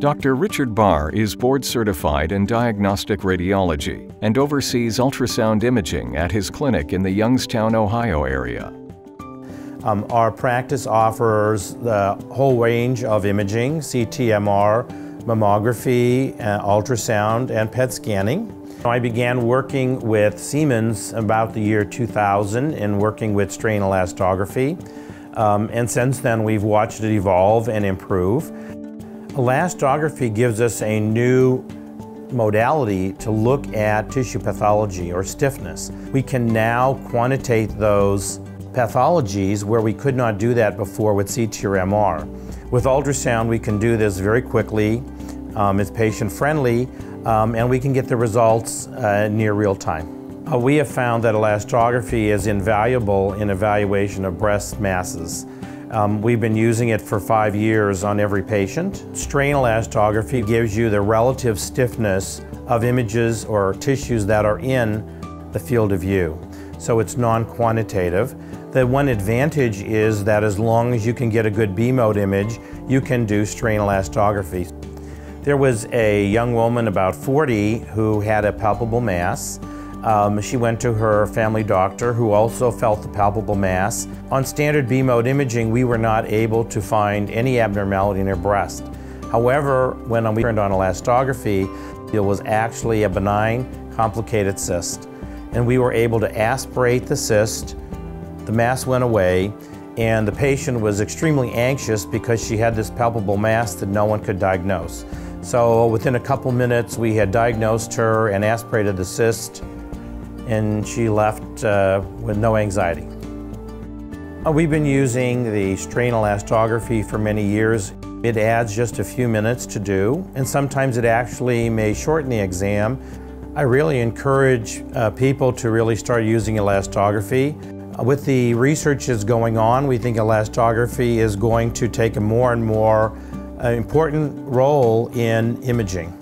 Dr. Richard Barr is board-certified in diagnostic radiology and oversees ultrasound imaging at his clinic in the Youngstown, Ohio area. Our practice offers the whole range of imaging, CT, MR, mammography, ultrasound, and PET scanning. I began working with Siemens about the year 2000 in working with strain elastography, and since then we've watched it evolve and improve. Elastography gives us a new modality to look at tissue pathology or stiffness. We can now quantitate those pathologies where we could not do that before with CT or MR. With ultrasound, we can do this very quickly, it's patient-friendly, and we can get the results near real time. We have found that elastography is invaluable in evaluation of breast masses. We've been using it for 5 years on every patient. Strain elastography gives you the relative stiffness of images or tissues that are in the field of view, so it's non-quantitative. The one advantage is that as long as you can get a good B-mode image, you can do strain elastography. There was a young woman about 40 who had a palpable mass. She went to her family doctor who also felt the palpable mass. On standard B-mode imaging, we were not able to find any abnormality in her breast. However, when we turned on elastography, it was actually a benign, complicated cyst. And we were able to aspirate the cyst, the mass went away, and the patient was extremely anxious because she had this palpable mass that no one could diagnose. So within a couple minutes, we had diagnosed her and aspirated the cyst, and she left with no anxiety. We've been using the strain elastography for many years. It adds just a few minutes to do, and sometimes it actually may shorten the exam. I really encourage people to really start using elastography. With the research that's going on, we think elastography is going to take a more and more important role in imaging.